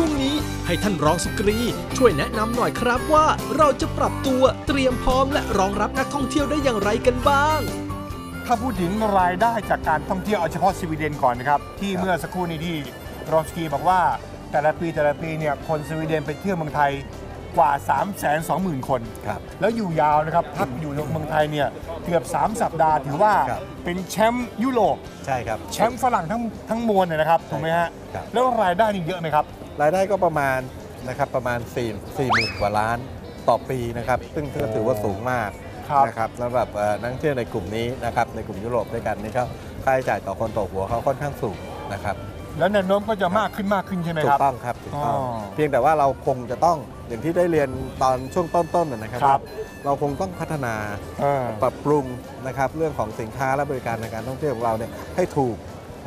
ช่วงนี้ให้ท่านรองสุกรีช่วยแนะนำหน่อยครับว่าเราจะปรับตัวเตรียมพร้อมและรองรับนักท่องเที่ยวได้อย่างไรกันบ้างถ้าพูดถึงรายได้จากการท่องเที่ยวเอาเฉพาะสวีเดนก่อนนะครับที่เมื่อสักครู่นี้ที่รองสุกรีบอกว่าแต่ละปีเนี่ยคนสวีเดนไปเที่ยวเมืองไทยกว่า 320,000 คนแล้วอยู่ยาวนะครับพักอยู่ในเมืองไทยเนี่ยเกือบ3สัปดาห์ถือว่าเป็นแชมป์ยุโรปใช่ครับแชมป์ฝรั่งทั้งมวลเนี่ยนะครับถูกไหมฮะแล้วรายได้นี่เยอะไหมครับรายได้ก็ประมาณ 40,000 กว่าล้านต่อปีนะครับซึ่งถือว่าสูงมากนะครับสำหรับนักท่องเที่ยวในกลุ่มนี้นะครับในกลุ่มยุโรปด้วยกันนี่ครับค่าใช้จ่ายต่อคนต่อหัวเขาค่อนข้างสูงนะครับแล้วแนวโน้มก็จะมากขึ้นใช่ไหมครับถูกต้องครับถูกต้องเพียงแต่ว่าเราคงจะต้องอย่างที่ได้เรียนตอนช่วงต้นๆนะครับเราคงต้องพัฒนาปรับปรุงนะครับเรื่องของสินค้าและบริการในการท่องเที่ยวของเราเนี่ยให้ถูก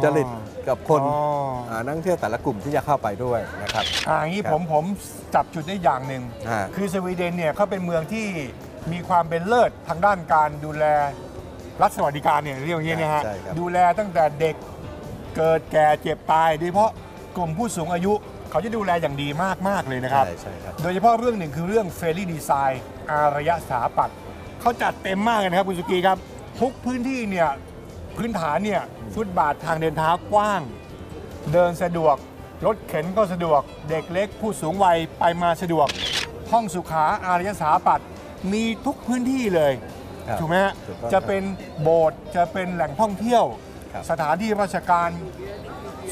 จริตกับคนนักท่องเที่ยวแต่ละกลุ่มที่จะเข้าไปด้วยนะครับอย่างนี้ผมจับจุดได้อย่างหนึ่งคือสวีเดนเนี่ยเขาเป็นเมืองที่มีความเป็นเลิศทางด้านการดูแลรัฐสวัสดิการเนี่ยเรื่องนี้นะฮะดูแลตั้งแต่เด็กเกิดแก่เจ็บตายโดยเฉพาะกลุ่มผู้สูงอายุเขาจะดูแลอย่างดีมากเลยนะครับโดยเฉพาะเรื่องหนึ่งคือเรื่องเฟรนลี่ดีไซน์อารยะสถาปัตย์เขาจัดเต็มมากเลยนะครับคุณสุกีครับทุกพื้นที่เนี่ยพื้นฐานเนี่ยฟุตบาททางเดินเท้ากว้างเดินสะดวกรถเข็นก็สะดวกเด็กเล็กผู้สูงวัยไปมาสะดวกห้องสุขาอารยะสถาปัตย์มีทุกพื้นที่เลยถูกไหมฮะจะเป็นโบสถ์จะเป็นแหล่งท่องเที่ยวสถานที่ราชการ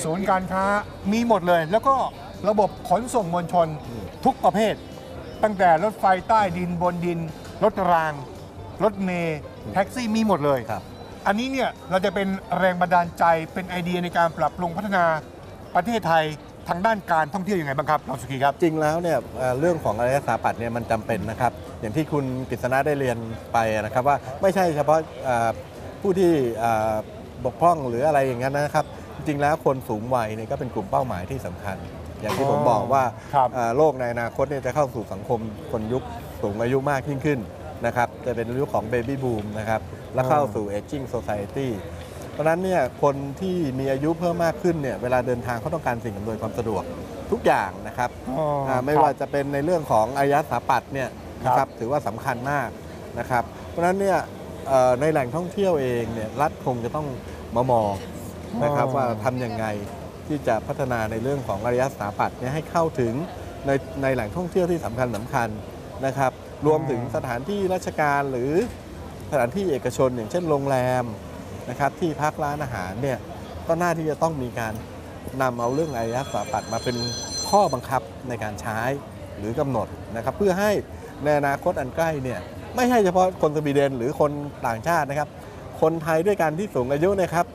ศูนย์การค้ามีหมดเลยแล้วก็ระบบขนส่งมวลชนทุกประเภทตั้งแต่รถไฟใต้ดินบนดินรถรางรถเมล์แท็กซี่มีหมดเลยอันนี้เนี่ยเราจะเป็นแรงบันดาลใจเป็นไอเดียในการปรับปรุงพัฒนาประเทศไทยทางด้านการท่องเที่ยวยังไงบ้างครับรองสุกีครับจริงแล้วเนี่ยเรื่องของอารยสถาปัตย์เนี่ยมันจำเป็นนะครับอย่างที่คุณกฤษณะได้เรียนไปนะครับว่าไม่ใช่เฉพาะผู้ที่บกพร่องหรืออะไรอย่างนั้นนะครับจริงแล้วคนสูงวัยเนี่ยก็เป็นกลุ่มเป้าหมายที่สำคัญอย่างที่ผมบอกว่าโลกในอนาคตเนี่ยจะเข้าสู่สังคมคนยุคสูงอายุมากยิ่งขึ้นนะครับจะเป็นยุคของเบบี้บูมนะครับและเข้าสู่เอจจิ้งโซไซตี้เพราะฉะนั้นเนี่ยคนที่มีอายุเพิ่มมากขึ้นเนี่ยเวลาเดินทางเขาต้องการสิ่งอำนวยความสะดวกทุกอย่างนะครับไม่ว่าจะเป็นในเรื่องของอารยสถาปัตย์เนี่ยนะครับถือว่าสำคัญมากนะครับเพราะฉะนั้นเนี่ยในแหล่งท่องเที่ยวเองเนี่ยรัฐคงจะต้องมองนะครับว่าทำยังไงที่จะพัฒนาในเรื่องของอารยสถาปัตย์ให้เข้าถึงในแหล่งท่องเที่ยวที่สำคัญนะครับรวมถึงสถานที่ราชการหรือสถานที่เอกชนอย่างเช่นโรงแรมนะครับที่พักร้านอาหารเนี่ยก็น่าที่จะต้องมีการนำเอาเรื่องอารยสถาปัตย์มาเป็นข้อบังคับในการใช้หรือกำหนดนะครับเพื่อให้ในอนาคตอันใกล้เนี่ยไม่ใช่เฉพาะคนสวีเดนหรือคนต่างชาตินะครับคนไทยด้วยกันที่สูงอายุนะครับ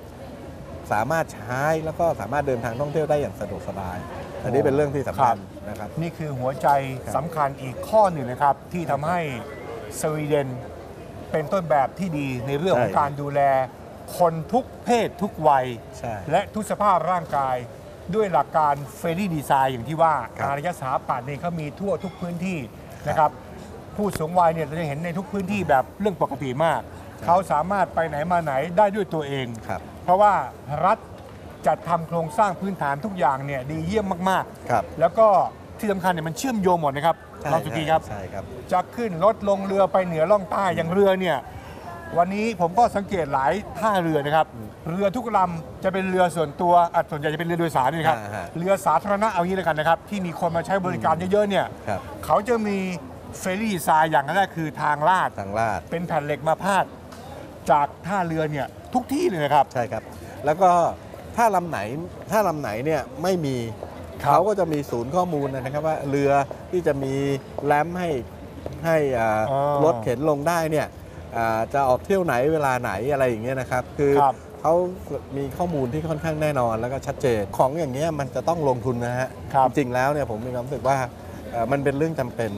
สามารถใช้แล้วก็สามารถเดินทางท่องเที่ยวได้อย่างสะดวกสบายอันนี้เป็นเรื่องที่สำคัญนะครับนี่คือหัวใจสำคัญอีกข้อหนึ่งนะครับที่ทำให้สวีเดนเป็นต้นแบบที่ดีในเรื่องของการดูแลคนทุกเพศทุกวัยและทุกสภาพร่างกายด้วยหลักการเฟรนลี่ดีไซน์อย่างที่ว่าอารยสถาปัตย์เนี่ยเขามีทั่วทุกพื้นที่นะครับผู้สูงวัยเนี่ยเราจะเห็นในทุกพื้นที่แบบเรื่องปกติมากเขาสามารถไปไหนมาไหนได้ด้วยตัวเองเพราะว่ารัฐจัดทำโครงสร้างพื้นฐานทุกอย่างเนี่ยดีเยี่ยมมากๆแล้วก็ที่สำคัญเนี่ยมันเชื่อมโยงหมดนะครับรองสุกีครับจะขึ้นรถลงเรือไปเหนือล่องใต้อย่างเรือเนี่ยวันนี้ผมก็สังเกตหลายท่าเรือนะครับเรือทุกลำจะเป็นเรือส่วนตัวส่วนใหญ่จะเป็นเรือโดยสารนี่ครับเรือสาธารณะเอางี้เลยกันนะครับที่มีคนมาใช้บริการเยอะๆเนี่ยเขาจะมีเฟรนลี่ดีไซน์อย่างแรกคือทางลาดเป็นแผ่นเหล็กมาพาดจากท่าเรือเนี่ยทุกที่เลยนะครับใช่ครับแล้วก็ถ้าลำไหนเนี่ยไม่มีเขาก็จะมีศูนย์ข้อมูลนะครับว่าเรือที่จะมีแรมให้รถเข็นลงได้เนี่ยจะออกเที่ยวไหนเวลาไหนอะไรอย่างเงี้ยนะครับคือเขามีข้อมูลที่ค่อนข้างแน่นอนแล้วก็ชัดเจนของอย่างเงี้ยมันจะต้องลงทุนนะฮะจริงแล้วเนี่ยผมมีความรู้สึกว่ามันเป็นเรื่องจำเป็น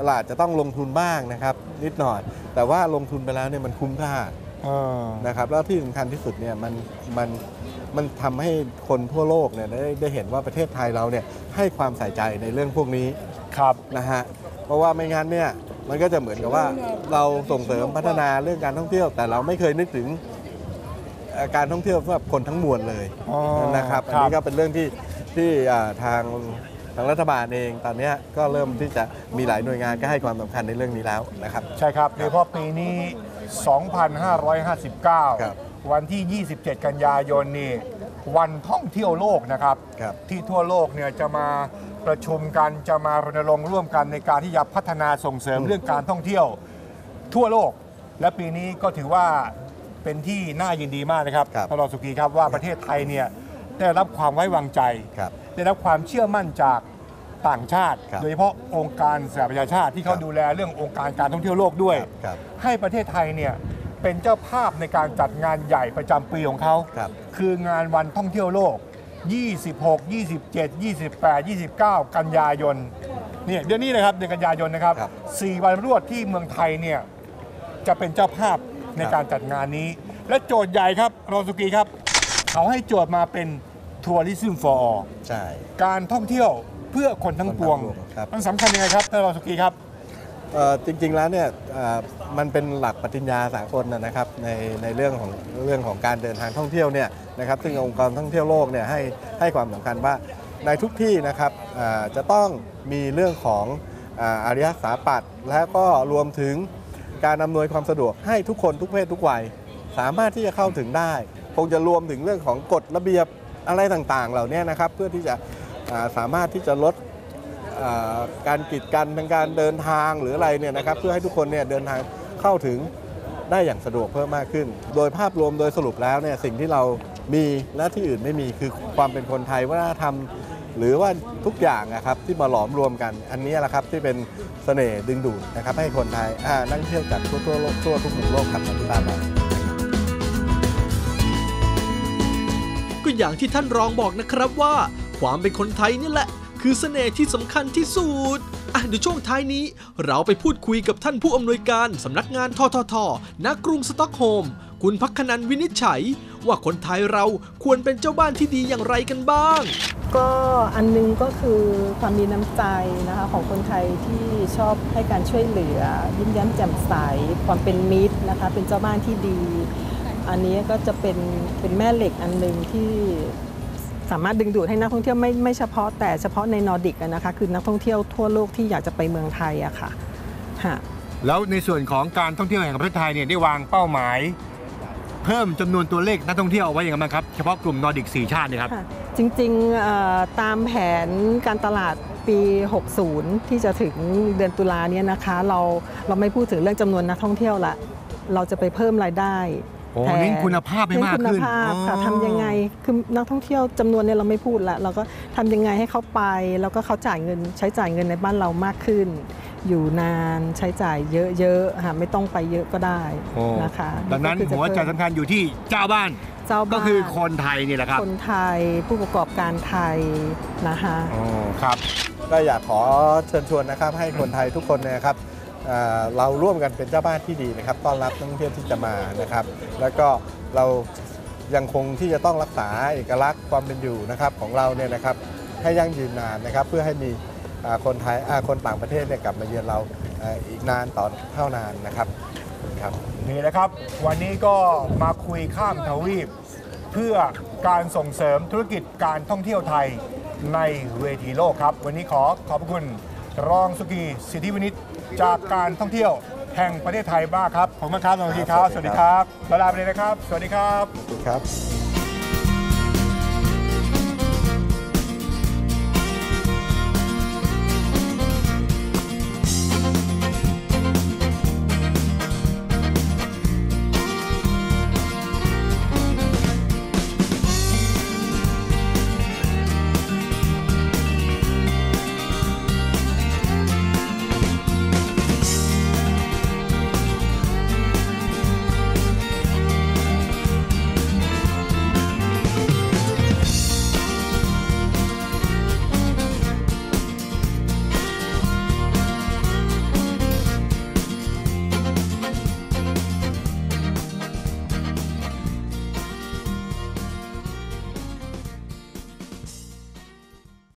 ตลาดจะต้องลงทุนบ้างนะครับนิดหน่อยแต่ว่าลงทุนไปแล้วเนี่ยมันคุ้มค่านะครับแล้วที่สำคัญที่สุดเนี่ยมันทำให้คนทั่วโลกเนี่ยได้เห็นว่าประเทศไทยเราเนี่ยให้ความใส่ใจในเรื่องพวกนี้ครับนะฮะเพราะว่าไม่งั้นเนี่ยมันก็จะเหมือนกับว่าเราส่งเสริมพัฒนาเรื่องการท่องเที่ยวแต่เราไม่เคยนึกถึงการท่องเที่ยวสำหรับคนทั้งมวลเลยนะครับอันนี้ก็เป็นเรื่องที่ทาง ทางรัฐบาลเองตอนนี้ก็เริ่มที่จะมีหลายหน่วยงานก็ให้ความสำคัญในเรื่องนี้แล้วนะครับใช่ครับโดยเฉพาะปีนี้2559วันที่27กันยายนนี่วันท่องเที่ยวโลกนะครับที่ทั่วโลกเนี่ยจะมาประชุมกันจะมารณรงค์ร่วมกันในการที่จะพัฒนาส่งเสริมเรื่องการท่องเที่ยวทั่วโลกและปีนี้ก็ถือว่าเป็นที่น่ายินดีมากนะครับท่านรองสุกีครับว่าประเทศไทยเนี่ยได้รับความไว้วางใจได้รับความเชื่อมั่นจากต่างชาติโดยเฉพาะองค์การสหประชาชาติที่เขาดูแลเรื่ององค์การการท่องเที่ยวโลกด้วยให้ประเทศไทยเนี่ยเป็นเจ้าภาพในการจัดงานใหญ่ประจำปีของเขาคืองานวันท่องเที่ยวโลก26 27 28 29 กันยายนเนี่ยเดือนนี้นะครับเดือนกันยายนนะครับ4วันรวดที่เมืองไทยเนี่ยจะเป็นเจ้าภาพในการจัดงานนี้และโจทย์ใหญ่ครับรองสุกีครับเขาให้โจทย์มาเป็นทัวริซึมฟอร์ออลใช่การท่องเที่ยวเพื่อคนทั้งปวงมันสำคัญยังไงครับท่านรองสุกีครับจริงๆแล้วเนี่ยมันเป็นหลักปฏิญญาสากลนะครับในเรื่องของการเดินทางท่องเที่ยวเนี่ยนะครับซึ่งองค์กรท่องเที่ยวโลกเนี่ยให้ความสำคัญว่าในทุกที่นะครับจะต้องมีเรื่องของอารยสถาปัตย์และก็รวมถึงการอำนวยความสะดวกให้ทุกคนทุกเพศทุกวัยสามารถที่จะเข้าถึงได้คงจะรวมถึงเรื่องของกฎระเบียบอะไรต่างๆเหล่านี้นะครับเพื่อที่จะสามารถที่จะลดการกีดกันทางการเดินทางหรืออะไรเนี่ยนะครับเพื่อให้ทุกคนเนี่ยเดินทางเข้าถึงได้อย่างสะดวกเพิ่มมากขึ้นโดยภาพรวมโดยสรุปแล้วเนี่ยสิ่งที่เรามีและที่อื่นไม่มีคือความเป็นคนไทยวัฒนธรรมหรือว่าทุกอย่างนะครับที่มาหลอมรวมกันอันนี้แหละครับที่เป็นเสน่ห์ดึงดูดนะครับให้คนไทยนั่งเที่ยวจากทั่วโลกทั่วทุกมุมโลกกับที่บ้านเราก็อย่างที่ท่านรองบอกนะครับว่าความเป็นคนไทยนี่แหละคือเสน่ห์ที่สำคัญที่สุดเดี๋ยวช่วงท้ายนี้เราไปพูดคุยกับท่านผู้อำนวยการสำนักงานททท.ณ กรุงสต็อกโฮล์มคุณภัคนันท์ วินิจฉัยว่าคนไทยเราควรเป็นเจ้าบ้านที่ดีอย่างไรกันบ้างก็อันนึงก็คือความมีน้ำใจนะคะของคนไทยที่ชอบให้การช่วยเหลือยิ้มแย้มแจ่มใสความเป็นมิตรนะคะเป็นเจ้าบ้านที่ดีอันนี้ก็จะเป็นแม่เหล็กอันนึงที่สามารถดึงดูดให้นักท่องเที่ยวไม่เฉพาะแต่เฉพาะในนอร์ดิกนะคะคือนักท่องเที่ยวทั่วโลกที่อยากจะไปเมืองไทยอะค่ะแล้วในส่วนของการท่องเที่ยวแห่งประเทศไทยเนี่ยได้วางเป้าหมายเพิ่มจำนวนตัวเลขนักท่องเที่ยวไว้อย่างไรบ้างครับเฉพาะกลุ่มนอร์ดิก4ชาตินี่ครับจริงๆตามแผนการตลาดปี60ที่จะถึงเดือนตุลาเนี่ยนะคะเราไม่พูดถึงเรื่องจำนวนนักท่องเที่ยวละเราจะไปเพิ่มรายได้เน้นคุณภาพให้มากขึ้นค่ะทำยังไงคือนักท่องเที่ยวจำนวนเนี่ยเราไม่พูดละเราก็ทำยังไงให้เขาไปแล้วก็เขาจ่ายเงินใช้จ่ายเงินในบ้านเรามากขึ้นอยู่นานใช้จ่ายเยอะๆค่ะไม่ต้องไปเยอะก็ได้นะคะดังนั้นหัวใจสำคัญอยู่ที่เจ้าบ้านก็คือคนไทยนี่แหละครับคนไทยผู้ประกอบการไทยนะคะครับก็อยากขอเชิญชวนนะครับให้คนไทยทุกคนนะครับเราร่วมกันเป็นเจ้าบ้านที่ดีนะครับต้อนรับนักท่องเที่ยวที่จะมานะครับแล้วก็เรายังคงที่จะต้องรักษาเอกลักษณ์ความเป็นอยู่นะครับของเราเนี่ยนะครับให้ยั่งยืนนานนะครับเพื่อให้มีคนไทยคนต่างประเทศเนี่ยกลับมาเยือนเราอีกนานต่อเท่านานนะครับครับนี่นะครับวันนี้ก็มาคุยข้ามทวีปเพื่อการส่งเสริมธุรกิจการท่องเที่ยวไทยในเวทีโลกครับวันนี้ขอขอบคุณรองสุกีสิทธิวินิจจากการท่องเที่ยวแห่งประเทศไทยบ้างครับผมนะครับสวัสดีครับสวัสดีครับลาไปเลยนะครับสวัสดีครับ